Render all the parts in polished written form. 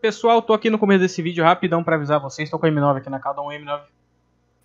Pessoal, tô aqui no começo desse vídeo rapidão pra avisar vocês, tô com a M9 aqui na calda, um M9.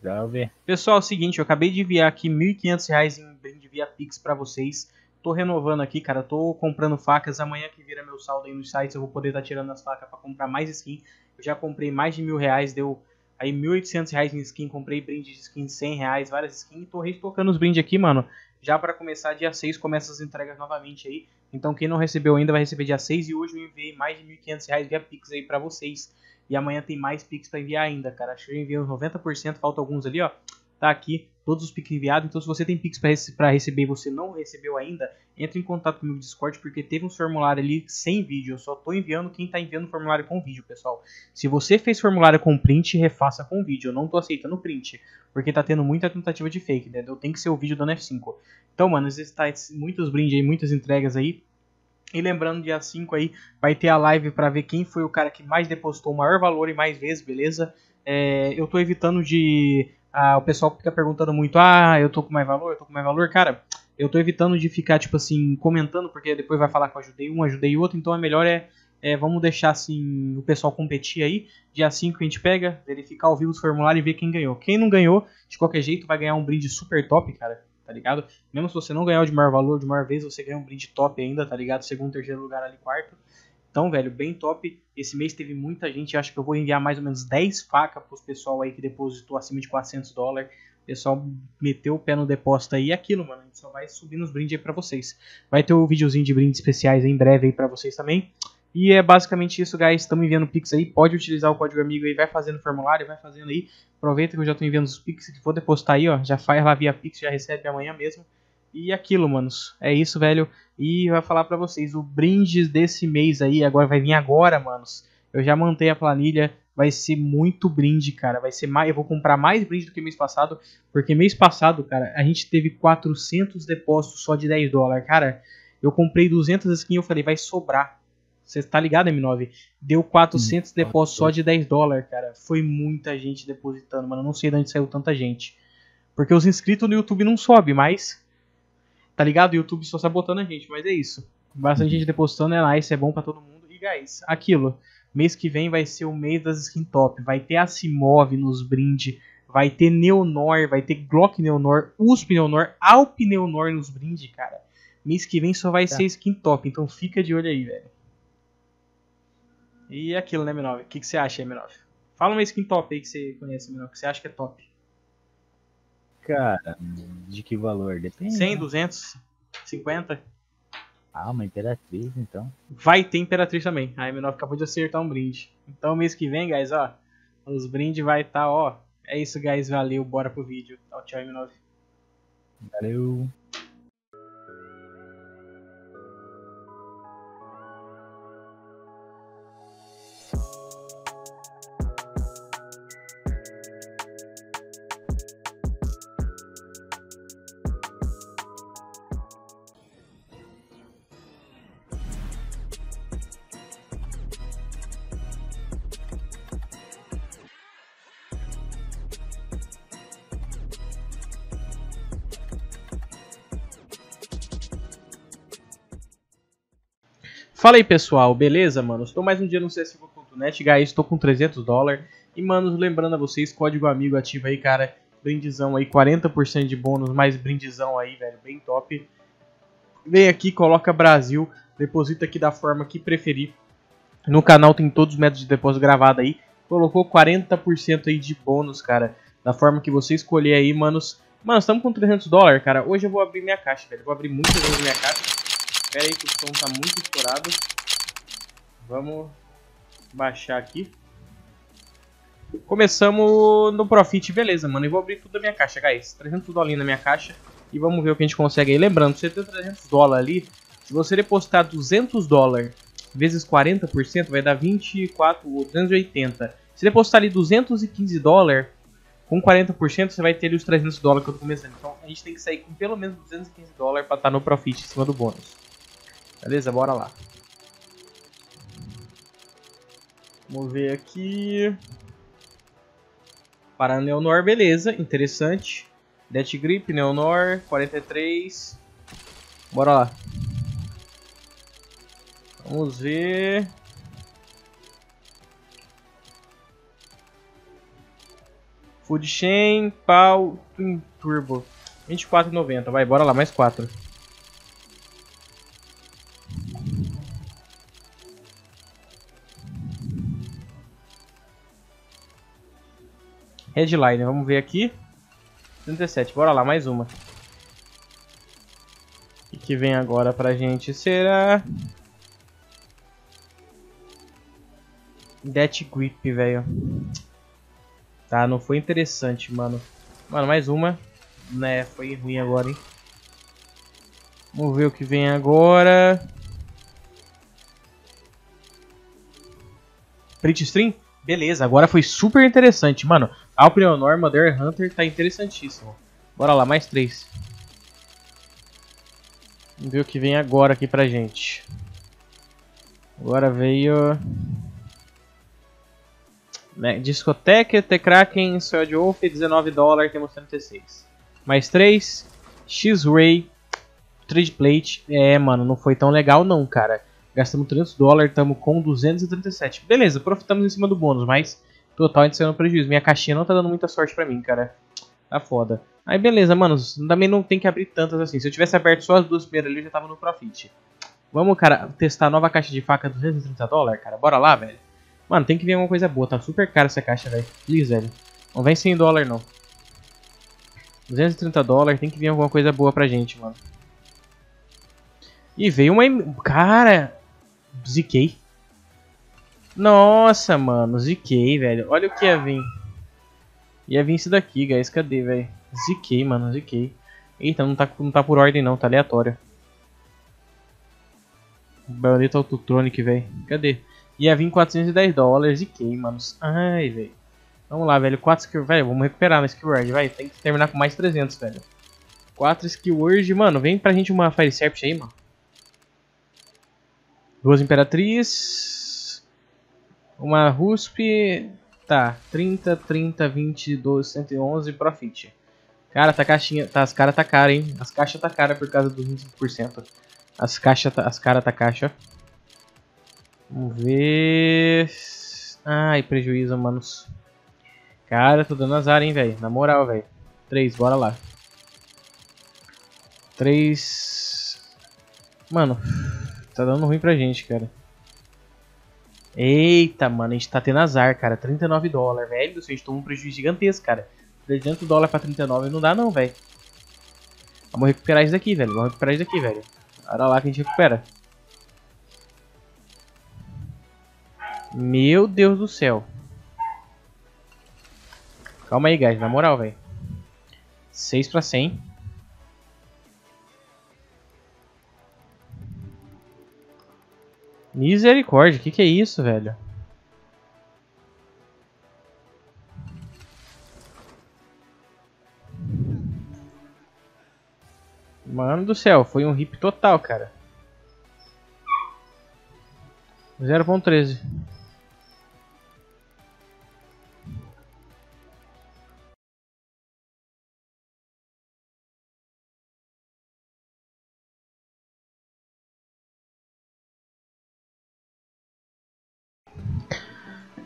Já vi. Pessoal, é o seguinte, eu acabei de enviar aqui R$1.500 em brinde via Pix pra vocês. Tô renovando aqui, cara, tô comprando facas, amanhã que vira meu saldo aí nos sites eu vou poder estar tirando as facas pra comprar mais skin. Eu já comprei mais de R$1.000, deu aí R$1.800 em skin, comprei brinde de skin de R$100, várias skins. Tô restocando os brindes aqui, mano. Já pra começar dia 6 começa as entregas novamente aí. Então quem não recebeu ainda vai receber dia 6. E hoje eu enviei mais de R$1.500 via Pix aí pra vocês. E amanhã tem mais Pix pra enviar ainda, cara. Acho que eu enviei uns 90%, falta alguns ali, ó. Tá aqui, todos os Pix enviados. Então se você tem Pix pra receber e você não recebeu ainda, entre em contato comigo no Discord, porque teve um formulário ali sem vídeo. Eu só tô enviando quem tá enviando o formulário com vídeo, pessoal. Se você fez formulário com print, refaça com vídeo. Eu não tô aceitando print, porque tá tendo muita tentativa de fake, né? Tem que ser o vídeo dando F5. Então, mano, às vezes tá muitos brindes aí, muitas entregas aí. E lembrando, dia 5 aí vai ter a live pra ver quem foi o cara que mais depositou o maior valor e mais vezes, beleza? Eu tô evitando de... o pessoal fica perguntando muito, eu tô com mais valor, cara, eu tô evitando de ficar, tipo assim, comentando, porque depois vai falar que eu ajudei um, ajudei outro, então é melhor vamos deixar, assim, o pessoal competir aí, dia 5 a gente pega, verificar ao vivo os formulários e ver quem ganhou. Quem não ganhou, de qualquer jeito, vai ganhar um brinde super top, cara, tá ligado? Mesmo se você não ganhar o de maior valor, de maior vez, você ganha um brinde top ainda, tá ligado? Segundo, terceiro lugar ali, quarto. Então, velho, bem top. Esse mês teve muita gente. Acho que eu vou enviar mais ou menos 10 facas para os pessoal aí que depositou acima de $400. O pessoal meteu o pé no depósito aí. E aquilo, mano, a gente só vai subindo os brindes aí para vocês. Vai ter um videozinho de brindes especiais aí em breve aí para vocês também. E é basicamente isso, guys. Estamos enviando Pix aí. Pode utilizar o código amigo aí. Vai fazendo o formulário, vai fazendo aí. Aproveita que eu já estou enviando os Pix. Se for depositar aí, ó, já faz lá via Pix, já recebe amanhã mesmo. E aquilo, manos, é isso, velho, e vai falar pra vocês, o brinde desse mês aí, agora vai vir agora, manos, eu já mantei a planilha, vai ser muito brinde, cara, vai ser mais, eu vou comprar mais brinde do que mês passado, porque mês passado, cara, a gente teve 400 depósitos só de $10, cara, eu comprei 200 skins, eu falei, vai sobrar, você tá ligado, M9? Deu 400 depósitos só de $10, cara, foi muita gente depositando, mano, eu não sei de onde saiu tanta gente, porque os inscritos no YouTube não sobem, mas... Tá ligado? O YouTube só sabotando a gente, mas é isso. Bastante gente depositando, é nice, é bom pra todo mundo. E, guys, aquilo. Mês que vem vai ser o mês das skin top. Vai ter a Simov nos brinde. Vai ter Neonor, vai ter Glock Neonor, USP Neonor, Alp Neonor nos brinde, cara. Mês que vem só vai ser skin top, então fica de olho aí, velho. E aquilo, né, M9? O que você acha, M9? Fala uma skin top aí que você conhece, M9, que você acha que é top. Cara, de que valor? Depende. 100, 200, 50. Ah, uma Imperatriz, então. Vai ter Imperatriz também. A M9 acabou de acertar um brinde. Então, mês que vem, guys, ó. Os brindes vai estar, ó. É isso, guys. Valeu. Bora pro vídeo. Tchau, tchau, M9. Valeu. Fala aí, pessoal, beleza, mano? Estou mais um dia no CSGO.net, guys, estou com $300. E, mano, lembrando a vocês, código amigo ativo aí, cara. Brindizão aí, 40% de bônus, mais brindizão aí, velho, bem top. Vem aqui, coloca Brasil, deposita aqui da forma que preferir. No canal tem todos os métodos de depósito gravado aí. Colocou 40% aí de bônus, cara, da forma que você escolher aí, manos. Mano, estamos com $300, cara. Hoje eu vou abrir minha caixa, velho, vou abrir muitas vezes minha caixa. Espera aí que o som tá muito estourado. Vamos baixar aqui. Começamos no Profit, beleza, mano. Eu vou abrir tudo da minha caixa, guys. $300 na minha caixa. E vamos ver o que a gente consegue aí. Lembrando, você tem $300 ali. Se você depositar $200 vezes 40%, vai dar 24 ou 280. Se depositar ali $215 com 40%, você vai ter ali os $300 que eu tô começando. Então a gente tem que sair com pelo menos $215 pra estar no Profit em cima do bônus. Beleza, bora lá. Vamos ver aqui. Para Neonor, beleza, interessante. Dead Grip, Neonor, 43. Bora lá. Vamos ver. Food Chain, pau, twin turbo. 24,90. Vai, bora lá, mais 4. Headliner, vamos ver aqui. 37, bora lá, mais uma. O que vem agora pra gente será... Dead Grip, velho. Tá, não foi interessante, mano. Mano, mais uma. Né, foi ruim agora, hein. Vamos ver o que vem agora. Print Stream? Beleza, agora foi super interessante, mano. Alp Neonor, Mother Hunter, tá interessantíssimo. Bora lá, mais 3. Vamos ver o que vem agora aqui pra gente. Agora veio... né? Discoteca, Tech Kraken, Soul of Wolf, $19, temos 36. Mais 3. X-Ray, Trade Plate. É, mano, não foi tão legal não, cara. Gastamos $300, estamos com 237. Beleza, profitamos em cima do bônus, mas total a gente saiu no prejuízo. Minha caixinha não tá dando muita sorte pra mim, cara. Tá foda. Aí beleza, mano, também não tem que abrir tantas assim. Se eu tivesse aberto só as duas primeiras ali, eu já tava no profit. Vamos, cara, testar a nova caixa de faca, $230, cara. Bora lá, velho. Mano, tem que vir alguma coisa boa, tá super cara essa caixa, velho. Please, velho. Não vem $100 não. $230, tem que vir alguma coisa boa pra gente, mano. E veio uma... cara... ziquei. Nossa, mano, ziquei, velho. Olha o que ia vir. Ia vir isso daqui, guys. Cadê, velho? Ziquei, mano, ziquei. Eita, não tá por ordem não, tá aleatório. Baioneta Autotronic, velho. Cadê? Ia vir $410, ziquei, mano. Ai, velho. Vamos lá, velho. 4 skill... velho, vamos recuperar na Skill Word, vai. Tem que terminar com mais 300, velho. 4 Skill Word. Mano, vem pra gente uma Fire Serpent aí, mano. 2 Imperatriz, uma Rusp, tá, 30, 20, 12, 111, profit. Cara, tá caixinha, tá, as caras tá cara, hein, as caixas tá cara por causa dos 25%, as caixas, tá, as caras tá caixa. Vamos ver, ai, prejuízo, manos. Cara, tô dando azar, hein, velho, na moral, velho. 3, bora lá. 3, mano. Tá dando ruim pra gente, cara. Eita, mano. A gente tá tendo azar, cara. $39, velho. A gente tomou um prejuízo gigantesco, cara. $300 pra 39 não dá não, velho. Vamos recuperar isso daqui, velho. Vamos recuperar isso daqui, velho. Olha lá que a gente recupera. Meu Deus do céu. Calma aí, guys. Na moral, velho. 6 pra 100. Misericórdia, que é isso, velho? Mano do céu, foi um rip total, cara. 0,13.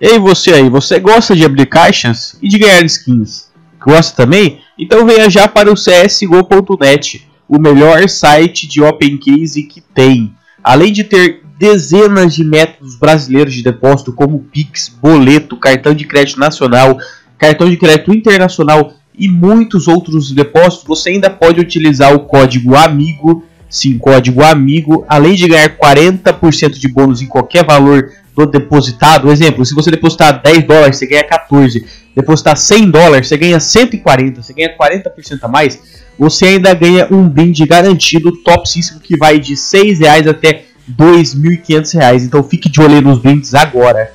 Ei, você aí, você gosta de abrir caixas e de ganhar skins? Gosta também? Então venha já para o CSGO.net, o melhor site de open case que tem. Além de ter dezenas de métodos brasileiros de depósito, como Pix, boleto, cartão de crédito nacional, cartão de crédito internacional e muitos outros depósitos, você ainda pode utilizar o código AMIGO, sim, código AMIGO, além de ganhar 40% de bônus em qualquer valor do depositado. Por exemplo, se você depositar $10, você ganha 14. Depositar $100, você ganha 140. Você ganha 40% a mais. Você ainda ganha um brinde garantido topíssimo que vai de R$6 até R$2.500. Então fique de olho nos brindes agora.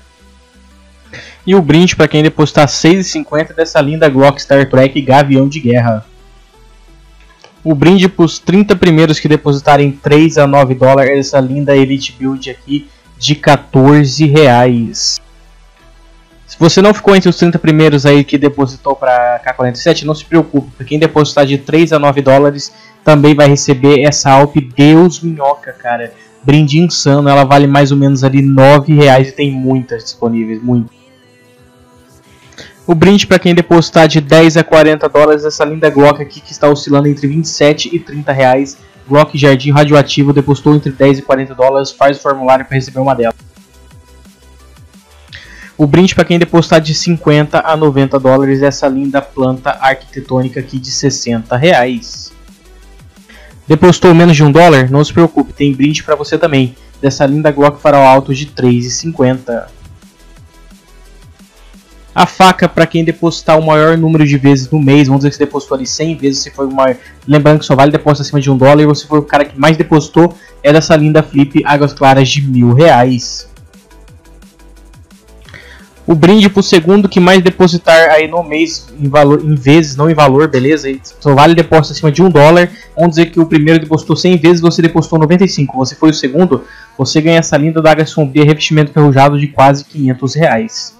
E o brinde para quem depositar R$6,50 dessa linda Glock Star Trek Gavião de Guerra. O brinde para os 30 primeiros que depositarem $3 a $9 dessa linda Elite Build aqui de R$14. Se você não ficou entre os 30 primeiros aí que depositou para K47, não se preocupe, porque quem depositar de $3 a $9 também vai receber essa Alp Deus Minhoca, cara. Brinde insano, ela vale mais ou menos ali R$9 e tem muitas disponíveis, muito. O brinde para quem depositar de 10 a 40 dólares essa linda Glock aqui que está oscilando entre 27 e 30 reais. Glock Jardim Radioativo depositou entre 10 e 40 dólares, faz o formulário para receber uma delas. O brinde para quem depositar de 50 a 90 dólares essa linda planta arquitetônica aqui de 60 reais. Depositou menos de 1 dólar? Não se preocupe, tem brinde para você também, dessa linda Glock Farol Alto de 3,50. A faca, para quem depositar o maior número de vezes no mês, vamos dizer que você depositou ali 100 vezes, se for o maior, lembrando que só vale depósito acima de 1 dólar, e você for o cara que mais depositou, é dessa linda Flip Águas Claras de R$1.000. O brinde para o segundo que mais depositar aí no mês, em valor, em vezes, não em valor, beleza? Só vale depósito acima de 1 dólar, vamos dizer que o primeiro depositou 100 vezes, você depositou 95, você foi o segundo, você ganha essa linda da água sombria revestimento ferrujado de quase R$500.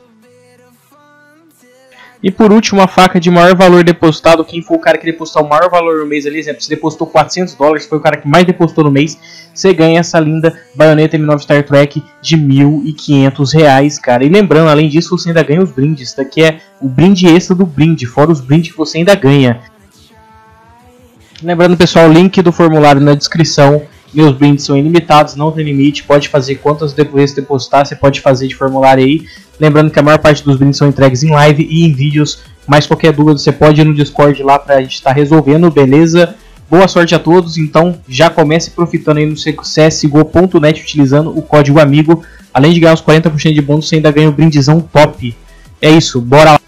E por último, a faca de maior valor depositado, quem for o cara que depositar o maior valor no mês ali, exemplo, se depositou 400 dólares, foi o cara que mais depositou no mês, você ganha essa linda Bayonetta M9 Star Trek de R$1.500, cara. E lembrando, além disso, você ainda ganha os brindes, isso daqui é o brinde extra do brinde, fora os brindes que você ainda ganha. Lembrando, pessoal, o link do formulário na descrição. Meus brindes são ilimitados, não tem limite, pode fazer quantas vezes depositar, você pode fazer de formulário aí. Lembrando que a maior parte dos brindes são entregues em live e em vídeos, mas qualquer dúvida você pode ir no Discord lá pra gente estar resolvendo, beleza? Boa sorte a todos, então já comece profitando aí no CSGO.net utilizando o código AMIGO. Além de ganhar os 40% de bônus, você ainda ganha o brindezão top. É isso, bora lá!